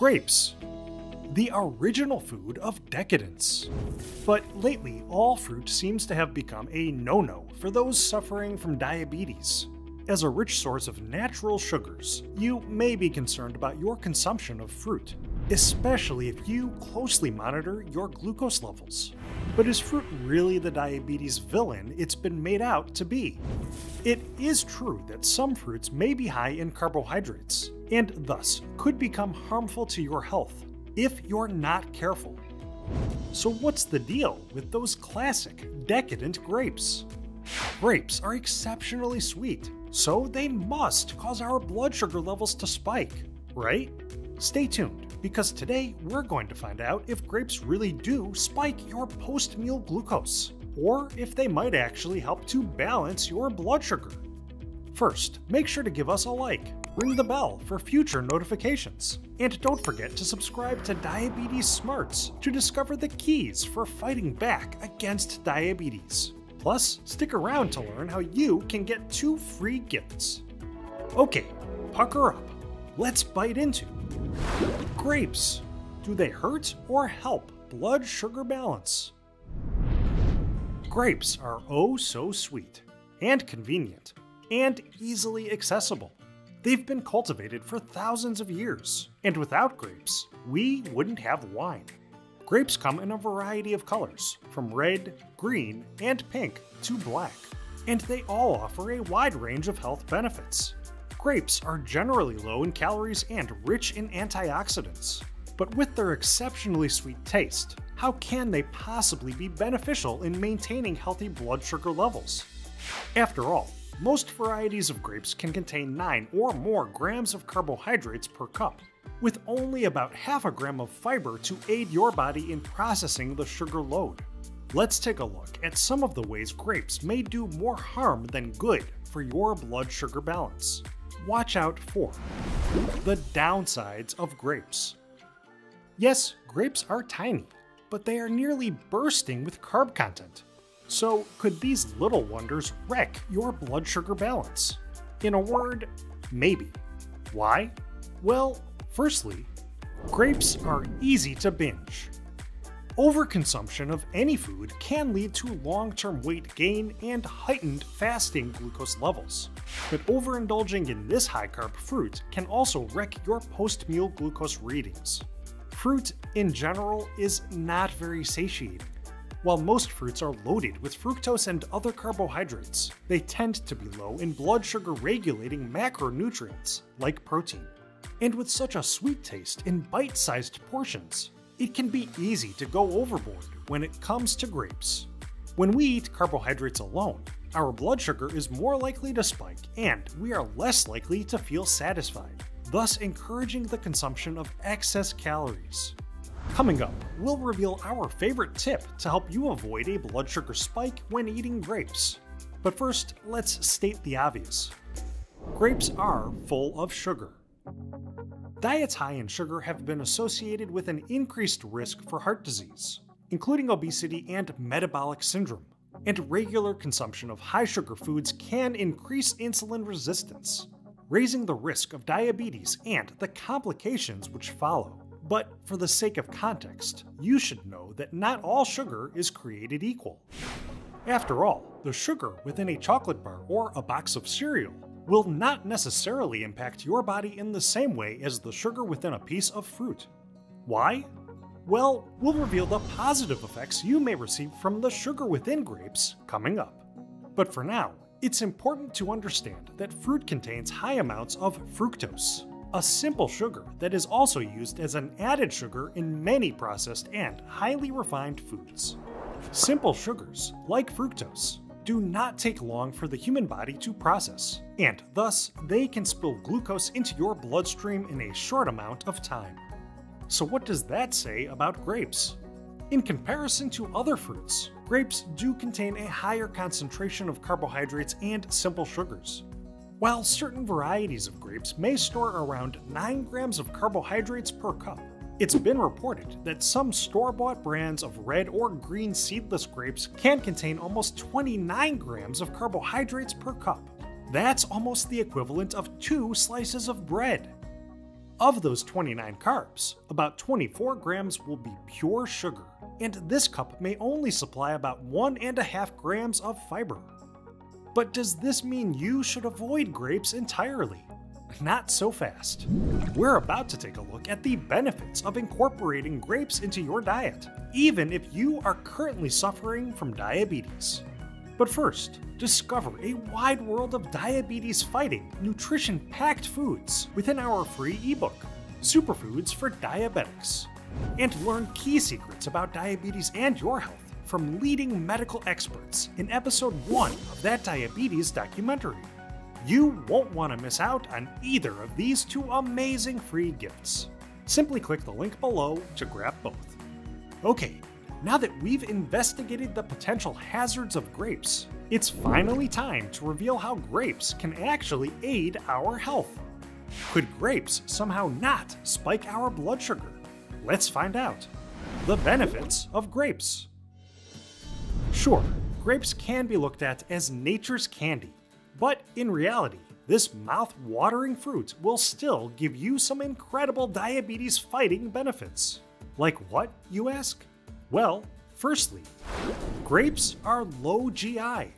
grapes, the original food of decadence. But lately, all fruit seems to have become a no-no for those suffering from diabetes. As a rich source of natural sugars, you may be concerned about your consumption of fruit, especially if you closely monitor your glucose levels. But is fruit really the diabetes villain it's been made out to be? It is true that some fruits may be high in carbohydrates, and thus could become harmful to your health if you're not careful. So what's the deal with those classic, decadent grapes? Grapes are exceptionally sweet, so they must cause our blood sugar levels to spike, right? Stay tuned, because today we're going to find out if grapes really do spike your post-meal glucose, or if they might actually help to balance your blood sugar. First, make sure to give us a like, ring the bell for future notifications, and don't forget to subscribe to Diabetes Smarts to discover the keys for fighting back against diabetes. Plus, stick around to learn how you can get 2 free gifts. Okay, pucker up. Let's bite into grapes. Do they hurt or help blood sugar balance? Grapes are oh so sweet, and convenient, and easily accessible. They've been cultivated for thousands of years, and without grapes, we wouldn't have wine. Grapes come in a variety of colors, from red, green, and pink to black, and they all offer a wide range of health benefits. Grapes are generally low in calories and rich in antioxidants, but with their exceptionally sweet taste, how can they possibly be beneficial in maintaining healthy blood sugar levels? After all, most varieties of grapes can contain 9 or more grams of carbohydrates per cup, with only about half a gram of fiber to aid your body in processing the sugar load. Let's take a look at some of the ways grapes may do more harm than good for your blood sugar balance. Watch out for the downsides of grapes. Yes, grapes are tiny, but they are nearly bursting with carb content. So could these little wonders wreck your blood sugar balance? In a word, maybe. Why? Well, firstly, grapes are easy to binge. Overconsumption of any food can lead to long-term weight gain and heightened fasting glucose levels. But overindulging in this high-carb fruit can also wreck your post-meal glucose readings. Fruit, in general, is not very satiating. While most fruits are loaded with fructose and other carbohydrates, they tend to be low in blood sugar-regulating macronutrients, like protein. And with such a sweet taste in bite-sized portions, it can be easy to go overboard when it comes to grapes. When we eat carbohydrates alone, our blood sugar is more likely to spike and we are less likely to feel satisfied, thus encouraging the consumption of excess calories. Coming up, we'll reveal our favorite tip to help you avoid a blood sugar spike when eating grapes. But first, let's state the obvious. Grapes are full of sugar. Diets high in sugar have been associated with an increased risk for heart disease, including obesity and metabolic syndrome. And regular consumption of high-sugar foods can increase insulin resistance, raising the risk of diabetes and the complications which follow. But for the sake of context, you should know that not all sugar is created equal. After all, the sugar within a chocolate bar or a box of cereal will not necessarily impact your body in the same way as the sugar within a piece of fruit. Why? Well, we'll reveal the positive effects you may receive from the sugar within grapes coming up. But for now, it's important to understand that fruit contains high amounts of fructose, a simple sugar that is also used as an added sugar in many processed and highly refined foods. Simple sugars, like fructose, do not take long for the human body to process, and thus they can spill glucose into your bloodstream in a short amount of time. So what does that say about grapes? In comparison to other fruits, grapes do contain a higher concentration of carbohydrates and simple sugars. While certain varieties of grapes may store around 9 grams of carbohydrates per cup, it's been reported that some store-bought brands of red or green seedless grapes can contain almost 29 grams of carbohydrates per cup. That's almost the equivalent of 2 slices of bread. Of those 29 carbs, about 24 grams will be pure sugar, and this cup may only supply about 1.5 grams of fiber. But does this mean you should avoid grapes entirely? Not so fast. We're about to take a look at the benefits of incorporating grapes into your diet, even if you are currently suffering from diabetes. But first, discover a wide world of diabetes-fighting, nutrition-packed foods within our free ebook, Superfoods for Diabetics, and learn key secrets about diabetes and your health from leading medical experts in episode 1 of That Diabetes Documentary. You won't want to miss out on either of these two amazing free gifts. Simply click the link below to grab both. Okay, now that we've investigated the potential hazards of grapes, it's finally time to reveal how grapes can actually aid our health. Could grapes somehow not spike our blood sugar? Let's find out. The benefits of grapes. Sure, grapes can be looked at as nature's candy, but in reality, this mouth-watering fruit will still give you some incredible diabetes-fighting benefits. Like what, you ask? Well, firstly, grapes are low GI.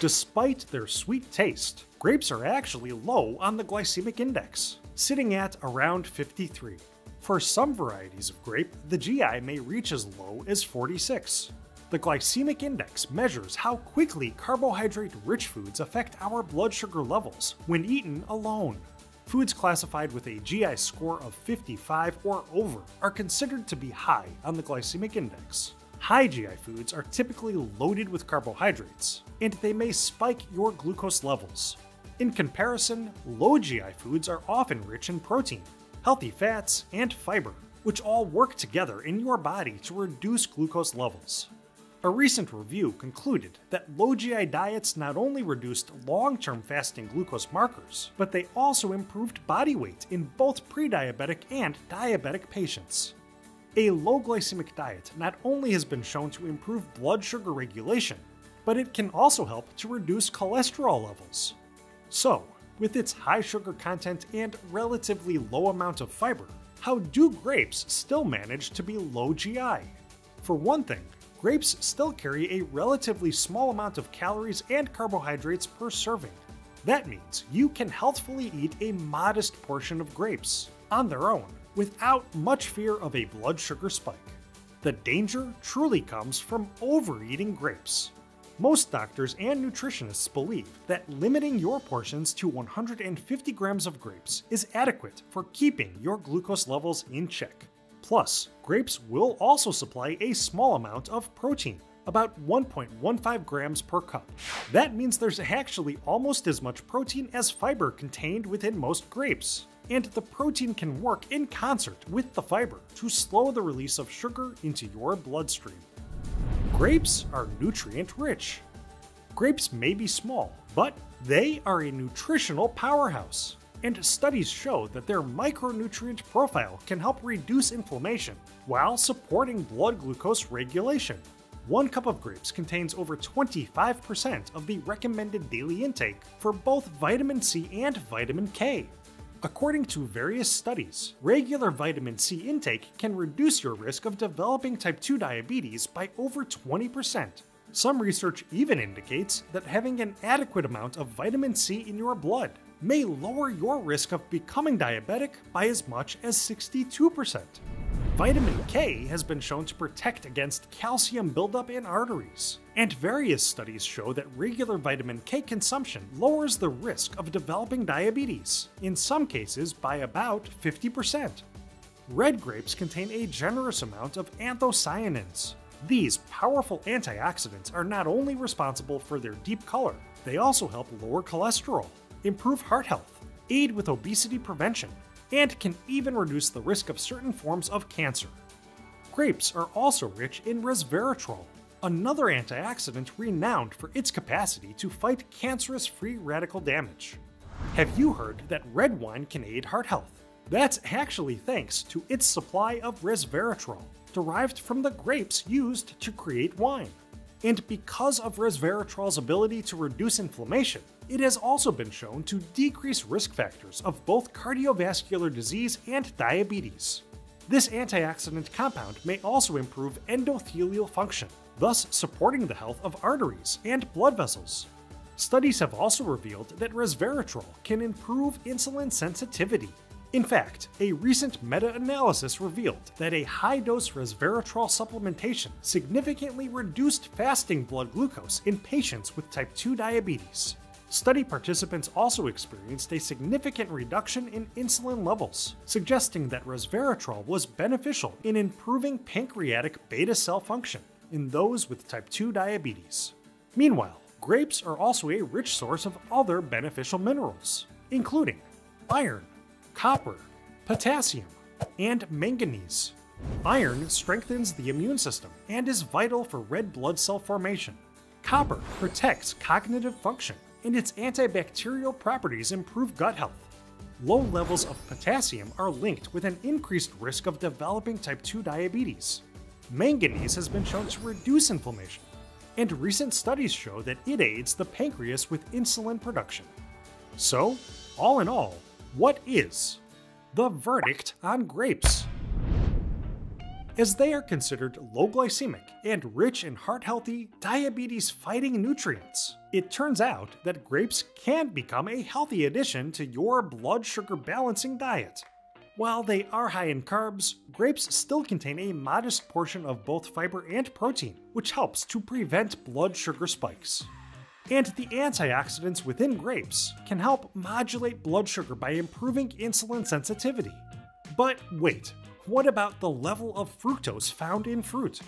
Despite their sweet taste, grapes are actually low on the glycemic index, sitting at around 53. For some varieties of grape, the GI may reach as low as 46. The glycemic index measures how quickly carbohydrate-rich foods affect our blood sugar levels when eaten alone. Foods classified with a GI score of 55 or over are considered to be high on the glycemic index. High GI foods are typically loaded with carbohydrates, and they may spike your glucose levels. In comparison, low GI foods are often rich in protein, healthy fats, and fiber, which all work together in your body to reduce glucose levels. A recent review concluded that low GI diets not only reduced long-term fasting glucose markers, but they also improved body weight in both pre-diabetic and diabetic patients. A low glycemic diet not only has been shown to improve blood sugar regulation, but it can also help to reduce cholesterol levels. So, with its high sugar content and relatively low amount of fiber, how do grapes still manage to be low GI? For one thing, grapes still carry a relatively small amount of calories and carbohydrates per serving. That means you can healthfully eat a modest portion of grapes on their own without much fear of a blood sugar spike. The danger truly comes from overeating grapes. Most doctors and nutritionists believe that limiting your portions to 150 grams of grapes is adequate for keeping your glucose levels in check. Plus, grapes will also supply a small amount of protein, about 1.15 grams per cup. That means there's actually almost as much protein as fiber contained within most grapes, and the protein can work in concert with the fiber to slow the release of sugar into your bloodstream. Grapes are nutrient-rich. Grapes may be small, but they are a nutritional powerhouse. And studies show that their micronutrient profile can help reduce inflammation while supporting blood glucose regulation. 1 cup of grapes contains over 25% of the recommended daily intake for both vitamin C and vitamin K. According to various studies, regular vitamin C intake can reduce your risk of developing type 2 diabetes by over 20%. Some research even indicates that having an adequate amount of vitamin C in your blood may lower your risk of becoming diabetic by as much as 62%. Vitamin K has been shown to protect against calcium buildup in arteries, and various studies show that regular vitamin K consumption lowers the risk of developing diabetes, in some cases by about 50%. Red grapes contain a generous amount of anthocyanins. These powerful antioxidants are not only responsible for their deep color, they also help lower cholesterol, improve heart health, aid with obesity prevention, and can even reduce the risk of certain forms of cancer. Grapes are also rich in resveratrol, another antioxidant renowned for its capacity to fight cancerous free radical damage. Have you heard that red wine can aid heart health? That's actually thanks to its supply of resveratrol, derived from the grapes used to create wine. And because of resveratrol's ability to reduce inflammation, it has also been shown to decrease risk factors of both cardiovascular disease and diabetes. This antioxidant compound may also improve endothelial function, thus supporting the health of arteries and blood vessels. Studies have also revealed that resveratrol can improve insulin sensitivity. In fact, a recent meta-analysis revealed that a high-dose resveratrol supplementation significantly reduced fasting blood glucose in patients with type 2 diabetes. Study participants also experienced a significant reduction in insulin levels, suggesting that resveratrol was beneficial in improving pancreatic beta cell function in those with type 2 diabetes. Meanwhile, grapes are also a rich source of other beneficial minerals, including iron, copper, potassium, and manganese. Iron strengthens the immune system and is vital for red blood cell formation. Copper protects cognitive function, and its antibacterial properties improve gut health. Low levels of potassium are linked with an increased risk of developing type 2 diabetes. Manganese has been shown to reduce inflammation, and recent studies show that it aids the pancreas with insulin production. So, all in all, what is the verdict on grapes? As they are considered low-glycemic and rich in heart-healthy, diabetes-fighting nutrients, it turns out that grapes can become a healthy addition to your blood sugar-balancing diet. While they are high in carbs, grapes still contain a modest portion of both fiber and protein, which helps to prevent blood sugar spikes. And the antioxidants within grapes can help modulate blood sugar by improving insulin sensitivity. But wait, what about the level of fructose found in fruit?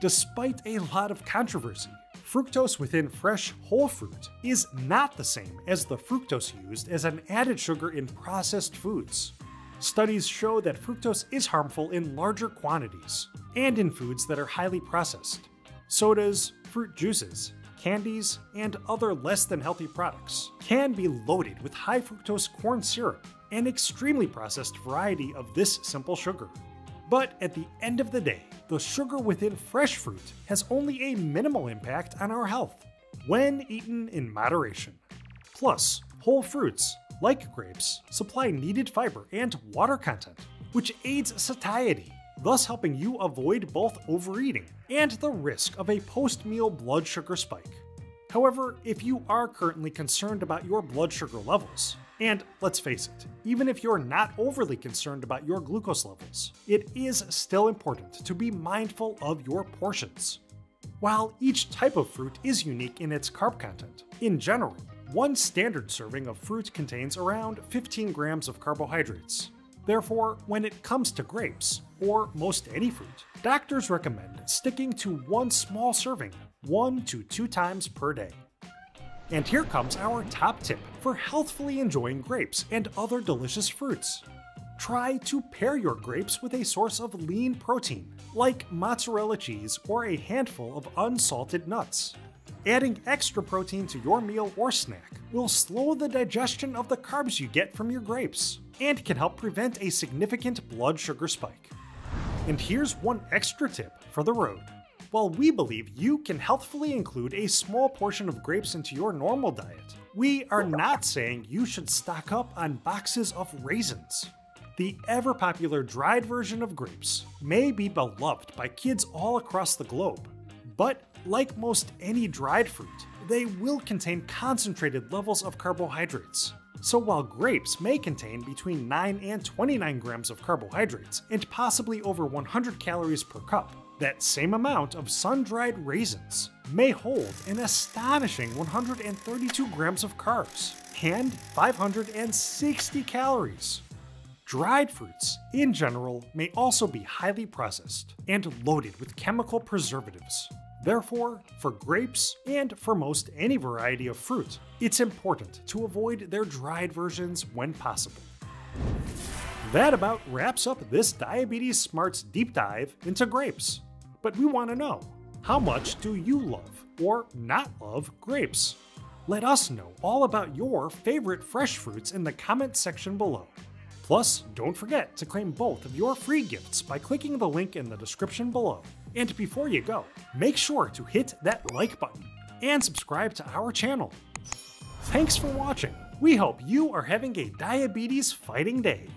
Despite a lot of controversy, fructose within fresh whole fruit is not the same as the fructose used as an added sugar in processed foods. Studies show that fructose is harmful in larger quantities and in foods that are highly processed. Sodas, fruit juices, candies, and other less than healthy products can be loaded with high fructose corn syrup, an extremely processed variety of this simple sugar. But at the end of the day, the sugar within fresh fruit has only a minimal impact on our health when eaten in moderation. Plus, whole fruits, like grapes, supply needed fiber and water content, which aids satiety, thus helping you avoid both overeating and the risk of a post-meal blood sugar spike. However, if you are currently concerned about your blood sugar levels, and let's face it, even if you're not overly concerned about your glucose levels, it is still important to be mindful of your portions. While each type of fruit is unique in its carb content, in general, one standard serving of fruit contains around 15 grams of carbohydrates. Therefore, when it comes to grapes, or most any fruit, doctors recommend sticking to one small serving 1 to 2 times per day. And here comes our top tip for healthfully enjoying grapes and other delicious fruits. Try to pair your grapes with a source of lean protein, like mozzarella cheese or a handful of unsalted nuts. Adding extra protein to your meal or snack will slow the digestion of the carbs you get from your grapes and can help prevent a significant blood sugar spike. And here's one extra tip for the road. While we believe you can healthfully include a small portion of grapes into your normal diet, we are not saying you should stock up on boxes of raisins. The ever-popular dried version of grapes may be beloved by kids all across the globe, but like most any dried fruit, they will contain concentrated levels of carbohydrates. So while grapes may contain between 9 and 29 grams of carbohydrates and possibly over 100 calories per cup, that same amount of sun-dried raisins may hold an astonishing 132 grams of carbs and 560 calories. Dried fruits, in general, may also be highly processed and loaded with chemical preservatives. Therefore, for grapes, and for most any variety of fruit, it's important to avoid their dried versions when possible. That about wraps up this Diabetes Smarts deep dive into grapes. But we want to know, how much do you love, or not love, grapes? Let us know all about your favorite fresh fruits in the comment section below. Plus, don't forget to claim both of your free gifts by clicking the link in the description below. And before you go, make sure to hit that like button and subscribe to our channel. Thanks for watching. We hope you are having a diabetes fighting day.